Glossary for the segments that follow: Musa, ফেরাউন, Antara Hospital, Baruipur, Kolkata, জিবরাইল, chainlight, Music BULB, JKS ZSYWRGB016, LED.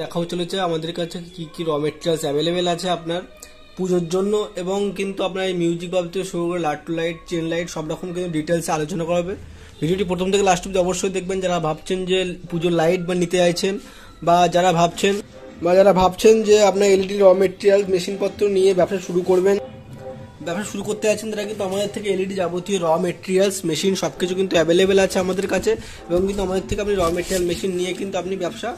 দেখা চলেছে আমাদের কাছে কি কি র মেটেরিয়ালস अवेलेबल আছে আপনার পূজোর জন্য এবং কিন্তু আপনার এই মিউজিক বাবদ থেকে শুরু করে light to light chain light সব রকম কিন্তু ডিটেইলসে আলোচনা করা হবে ভিডিওটি প্রথম থেকে লাস্ট অবধি অবশ্যই দেখবেন যারা ভাবছেন যে পূজোর লাইট বা নিতে আছেন বা যারা ভাবছেন যে আপনার এলইডি র মেটেরিয়ালস মেশিনপত্র নিয়ে ব্যবসা শুরু করবেন ব্যবসা শুরু করতে আছেন তারা কিন্তু আমাদের থেকে এলইডি যাবতীয় র মেটেরিয়ালস মেশিন সবকিছু কিন্তু अवेलेबल আছে আমাদের কাছে এবং কিন্তু আমাদের থেকে আপনি র মেটেরিয়াল মেশিন নিয়ে কিন্তু আপনি ব্যবসা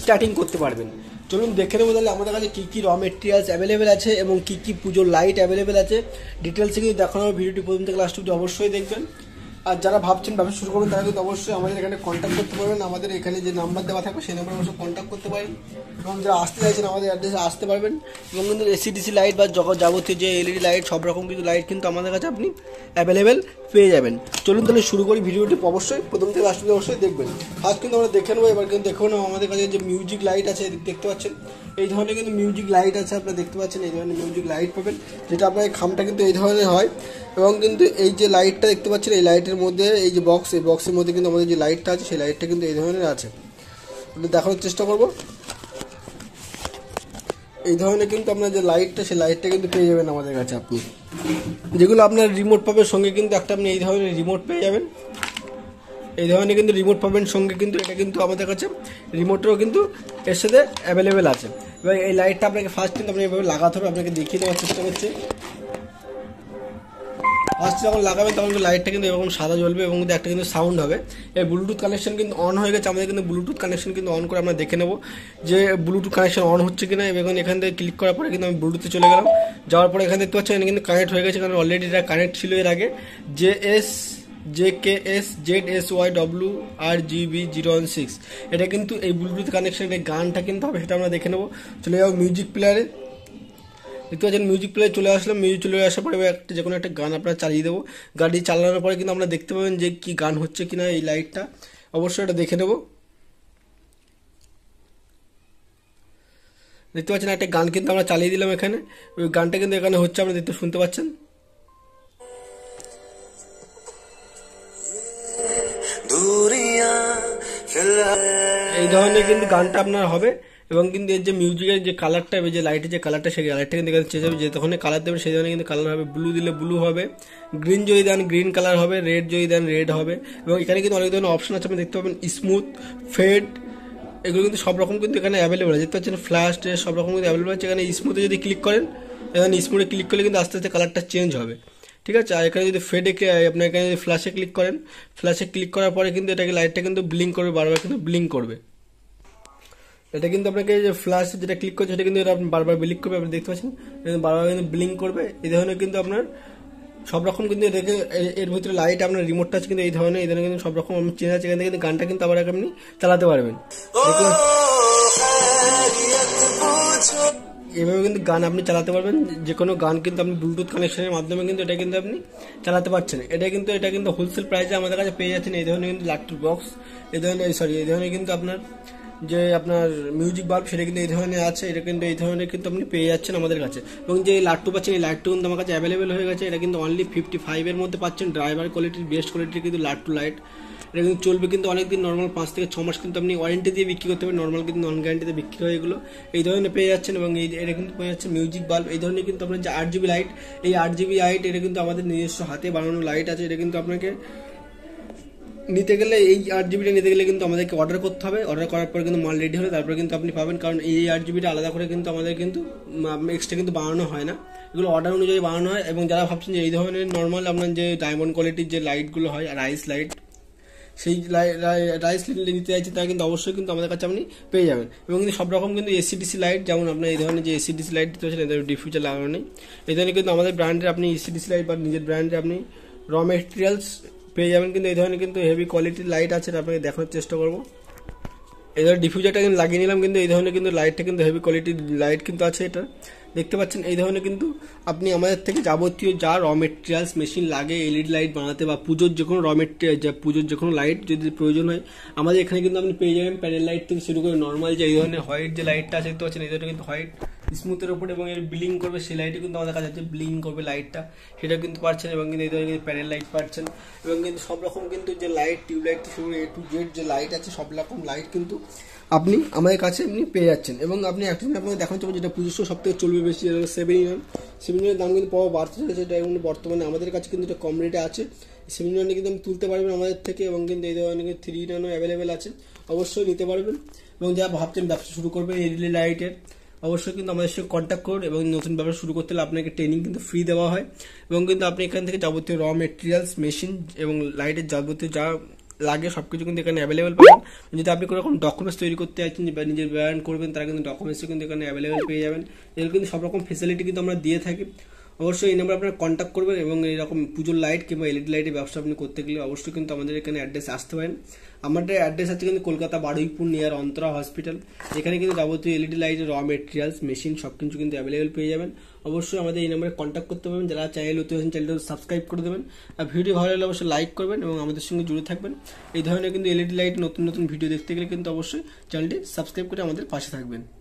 স্টার্টিং করতে পারবেন চলুন দেখে নেব তাহলে আমাদের কাছে কি কি র মেটেরিয়ালস अवेलेबल আছে এবং কি কি পূজোর লাইট अवेलेबल আছে ডিটেইলস কিন্তু দেখানো হবে ভিডিওটি প্রথম থেকে লাস্ট অবধি অবশ্যই দেখবেন আর যারা ভাবছেন ব্যবসা শুরু করবেন তারা কিন্তু অবশ্যই আমাদের এখানে কন্টাক্ট করতে পারবেন আমাদের এখানে যে নাম্বার দেওয়া থাকবে সেই নম্বরে অবশ্যই কন্টাক্ট করতে পারেন এবং যারা আসতে চাইছেন আমাদের অ্যাড্রেসে আসতে পারবেন এবং কিন্তু এসিডিসি লাইট বা যাবতীয় যে এলইডি লাইট সব রকম কিছু লাইট কিন্তু আমাদের কাছে আপনি অ্যাভেলেবেল পেয়ে যাবেন চলুন তাহলে শুরু করি ভিডিওটি অবশ্যই প্রথম থেকে লাস্ট অবধি অবশ্যই দেখবেন আজ কিন্তু আমরা দেখে নেবো এবার কিন্তু দেখুন আমাদের কাছে যে মিউজিক লাইট আছে দেখতে পাচ্ছেন এই ধরনের কিন্তু মিউজিক লাইট আছে আপনারা দেখতে পাচ্ছেন এই ধরনের মিউজিক লাইট পাবেন যেটা আপনার খামটা কিন্তু এই ধরনের হয় এবং কিন্তু এই যে লাইটটা দেখতে পাচ্ছেন এই লাইটের মধ্যে এই যে বক্স এই বক্সের মধ্যে কিন্তু আমাদের যে লাইটটা আছে সেই লাইটটা কিন্তু এই ধরনের আছে দেখানোর চেষ্টা করব এই ধরনের কিন্তু আপনার যে লাইটটা সেই লাইটটা কিন্তু পেয়ে যাবেন আমাদের কাছে আপনি যেগুলো আপনার রিমোট পাবেন সঙ্গে কিন্তু একটা আপনি এই ধরনের রিমোট পেয়ে যাবেন এই ধরনের কিন্তু রিমোট পাবেন সঙ্গে কিন্তু এটা কিন্তু আমাদের কাছে রিমোটও কিন্তু এর সাথে অ্যাভেলেবেল আছে এবং এই লাইটটা আপনাকে ফার্স্ট কিন্তু আপনি এভাবে লাগাতে হবে আপনাকে দেখিয়ে দেওয়ার চেষ্টা করছি ফার্স্টে যখন লাগাবেন তখন লাইটটা কিন্তু এরকম সাদা জ্বলবে এবং একটা কিন্তু সাউন্ড হবে এই ব্লুটুথ কানেকশন কিন্তু অন হয়ে গেছে আমাদের কিন্তু ব্লুটুথ কানেকশন কিন্তু অন করে আমরা দেখে নেব যে ব্লুটুথ কানেকশন অন হচ্ছে কিনা এবং এখান থেকে ক্লিক করার পরে কিন্তু আমি ব্লুটুথে চলে গেলাম যাওয়ার পরে এখানে দেখতে পাচ্ছেন কিন্তু কানেক্ট হয়ে গেছে কারণ অলরেডি এটা কানেক্ট ছিল এর আগে JKS ZSYWRGB016 এটা কিন্তু এই ব্লুটুথ কানেকশন এর গানটা কিন্তু হবে সেটা আমরা দেখে নেব চলে যাবো মিউজিক প্লেয়ারে দেখতে পাচ্ছেন মিউজিক প্লেয়ার চলে আসলাম মিউজিক চলে আসার পরে একটা যে কোনো একটা গান আপনারা চালিয়ে দেবো গাড়ি চালানোর পরে কিন্তু আমরা দেখতে পাবেন যে কি গান হচ্ছে কিনা এই লাইটটা অবশ্যই এটা দেখে নেব দেখতে পাচ্ছেন একটা গান কিন্তু আমরা চালিয়ে দিলাম এখানে ওই গানটা কিন্তু এখানে হচ্ছে আপনারা দেখতে শুনতে পাচ্ছেন এই ধরনের কিন্তু গানটা আপনার হবে এবং কিন্তু এর যে মিউজিকের যে কালারটা হবে যে লাইটের যে কালারটা সেই লাইটটা কিন্তু এখানে চেঞ্জ হবে যে তখন কালার দেবেন সেই ধরনের কিন্তু কালার হবে ব্লু দিলে ব্লু হবে গ্রিন যদি দেন গ্রিন কালার হবে রেড যদি দেন রেড হবে এবং এখানে কিন্তু অনেক ধরনের অপশন আছে আপনি দেখতে পাবেন স্মুথ ফেড এগুলো কিন্তু সব রকম কিন্তু এখানে অ্যাভেলেবেল আছে দেখতে পাচ্ছেন ফ্ল্যাশ সব রকম কিন্তু অ্যাভেলেবেল আছে এখানে স্মুথে যদি ক্লিক করেন এখানে স্মুথে ক্লিক করলে কিন্তু আস্তে আস্তে কালারটা চেঞ্জ হবে ঠিক আছে আর এখানে যদি ফেডে আপনার এখানে যদি ফ্ল্যাশে ক্লিক করেন ফ্ল্যাশে ক্লিক করার পরে কিন্তু এটাকে লাইটটা কিন্তু ব্লিঙ্ক করবে বারবার কিন্তু ব্লিঙ্ক করবে এটা কিন্তু আপনাকে যে ফ্ল্যাশ যেটা ক্লিক করছে সেটা কিন্তু বারবার ব্লিঙ্ক করবে আপনি দেখতে পাচ্ছেন বারবার কিন্তু ব্লিঙ্ক করবে এই ধরনের কিন্তু আপনার সব রকম কিন্তু এটাকে এর ভিতরে লাইট আপনার রিমোটটা আছে কিন্তু এই ধরনের কিন্তু সব রকম আমি চেঞ্জ আছে এখান থেকে কিন্তু গানটা কিন্তু আবার আপনি চালাতে পারবেন এভাবে কিন্তু গান আপনি চালাতে পারবেন যে কোনো গান কিন্তু আপনি ব্লুটুথ কানেকশনের মাধ্যমে কিন্তু এটা কিন্তু আপনি চালাতে পারছেন এটা কিন্তু হোলসেল প্রাইসে আমাদের কাছে পেয়ে যাচ্ছেন এই ধরনের কিন্তু লাইট বক্স এই ধরনের কিন্তু আপনার যে আপনার মিউজিক বাল্ব সেটা কিন্তু এই ধরনের আছে এটা কিন্তু এই ধরনের কিন্তু আপনি পেয়ে যাচ্ছেন আমাদের কাছে এবং যে লাইটটু পাচ্ছেন এই লাইটটু কিন্তু আমার কাছে অ্যাভেলেবেল হয়ে গেছে এটা কিন্তু অনলি 55 এর মধ্যে পাচ্ছেন ড্রাইভার কোয়ালিটির বেস্ট কোয়ালিটির কিন্তু লাইটটু লাইট এটা কিন্তু চলবে কিন্তু অনেকদিন নর্মাল 5 থেকে 6 মাস কিন্তু আপনি ওয়ারেন্টি দিয়ে বিক্রি করতে পারবেন নর্মাল কিন্তু নন গ্যারান্টিতে বিক্রি হয় এগুলো এই ধরনের পেয়ে যাচ্ছেন এবং এটা কিন্তু পেয়ে যাচ্ছে মিউজিক বাল্ব এই ধরনের কিন্তু আপনার যে 8GB লাইট এই 8GB লাইট এটা কিন্তু আমাদের নিজস্ব হাতে বানানো লাইট আছে এটা কিন্তু আপনাকে নিতে গেলে এই 8GBটা নিতে গেলে কিন্তু আমাদেরকে অর্ডার করতে হবে অর্ডার করার পর কিন্তু মাল রেডি হলে তারপরে কিন্তু আপনি পাবেন কারণ এই 8GBটা আলাদা করে কিন্তু আমাদের কিন্তু এক্সট্রা কিন্তু বানানো হয় না এগুলো অর্ডার অনুযায়ী বানানো হয় এবং যারা ভাবছেন যে এই ধরনের নর্মাল আপনার যে ডায়মন্ড কোয়ালিটির যে লাইটগুলো হয় রাইস লাইট সেই রাইস লাইট নিতে চাইছে তারা কিন্তু অবশ্যই কিন্তু আমাদের কাছে আপনি পেয়ে যাবেন এবং কিন্তু সব রকম কিন্তু এসিডিসি লাইট যেমন আপনার এই ধরনের যে এসিডিসি লাইট দিতে পারছেন এদের ডিফিউজার লাগানো নেই এই ধরনের কিন্তু আমাদের ব্র্যান্ডের আপনি এসিডিসি লাইট বা নিজের ব্র্যান্ডে আপনি র মেটেরিয়ালস পেয়ে যাবেন কিন্তু এই ধরনের কিন্তু হেভি কোয়ালিটির লাইট আছে আপনাকে দেখানোর চেষ্টা করবো এই ধরনের ডিফিউজারটা কিন্তু লাগিয়ে নিলাম কিন্তু এই ধরনের কিন্তু লাইটটা কিন্তু হেভি কোয়ালিটির লাইট কিন্তু আছে এটা দেখতে পাচ্ছেন এই ধরনের কিন্তু আপনি আমাদের থেকে যাবতীয় যা র মেটেরিয়ালস মেশিন লাগে এলইডি লাইট বানাতে বা পুজোর যে কোনো র মেটেরিয়াল যা পুজোর যে কোনো লাইট যদি প্রয়োজন হয় আমাদের এখানে কিন্তু আপনি পেয়ে যাবেন প্যানেল লাইট থেকে শুরু করে নর্মাল যে এই ধরনের হোয়াইট যে লাইটটা আছে দেখতে পাচ্ছেন এই ধরনের কিন্তু হোয়াইট স্মুথের উপরে এবং এর ব্লিং করবে সেই লাইটই কিন্তু আমাদের কাছে আছে, ব্লিং করবে লাইটটা সেটা কিন্তু পাচ্ছেন। এবং কিন্তু এই ধরনের প্যানেল লাইট পাচ্ছেন এবং কিন্তু সব রকম কিন্তু যে লাইট টিউব লাইট থেকে শুরু করে এ টু জেড যে লাইট আছে সব রকম লাইট কিন্তু আপনি আমাদের কাছে এমনি পেয়ে যাচ্ছেন। এবং আপনি অ্যাকচুয়ালি আপনাকে দেখানো চাবো যেটা পুজোর সব থেকে চলবে বেশি, যেটা 7 ইউনিয়ন দাম কিন্তু পাওয়া বাড়তে চলেছে। এটা এখন বর্তমানে আমাদের কাছে কিন্তু এটা কম রেটে আছে, 7 ইউনিয়নে কিন্তু আপনি তুলতে পারবেন আমাদের থেকে। এবং কিন্তু এই ধরনের 3 ইউনিয়নও অ্যাভেলেবেল আছে, অবশ্যই নিতে পারবেন। এবং যারা ভাবছেন ব্যবসা শুরু করবেন এলইডি লাইটের, অবশ্যই কিন্তু আমাদের সঙ্গে কন্ট্যাক্ট করুন। এবং নতুন ব্যবসা শুরু করতে হলে আপনাকে ট্রেনিং কিন্তু ফ্রি দেওয়া হয়। এবং কিন্তু আপনি এখান থেকে যাবতীয় র মেটেরিয়ালস, মেশিন এবং লাইটের যাবতীয় যা লাগে সব কিছু কিন্তু এখানে অ্যাভেলেবেল পাবেন। যদি আপনি কোনোরকম ডকুমেন্টস তৈরি করতে চাইছেন বা নিজের ব্র্যান্ড করবেন, তারা কিন্তু ডকুমেন্টসও কিন্তু এখানে অ্যাভেলেবেল পেয়ে যাবেন। এর কিন্তু সব রকম ফেসিলিটি কিন্তু আমরা দিয়ে থাকি। অবশ্যই এই নাম্বারে আপনারা কন্ট্যাক্ট করবেন। এবং এইরকম পুজোর লাইট কিংবা এলইডি লাইটের ব্যবসা আপনি করতে গেলে অবশ্যই কিন্তু আমাদের এখানে অ্যাড্রেস আসতে পারেন। আমাদের অ্যাড্রেস আছে কিন্তু কলকাতা বারুইপুর নিয়ার অন্তরা হসপিটাল। এখানে কিন্তু যাবতীয় এলইডি লাইটের র মেটেরিয়ালস, মেশিন সব কিছু কিন্তু অ্যাভেলেবেল পেয়ে যাবেন। অবশ্যই আমাদের এই নাম্বারে কন্ট্যাক্ট করতে পারবেন। যারা চ্যানেল নতুন আছেন চ্যানেলটা সাবস্ক্রাইব করে দেবেন, আর ভিডিও ভালো লাগলে অবশ্যই লাইক করবেন এবং আমাদের সঙ্গে জুড়ে থাকবেন। এই ধরনের কিন্তু এলইডি লাইট নতুন নতুন ভিডিও দেখতে গেলে কিন্তু অবশ্যই চ্যানেলটি সাবস্ক্রাইব করে আমাদের পাশে থাকবেন।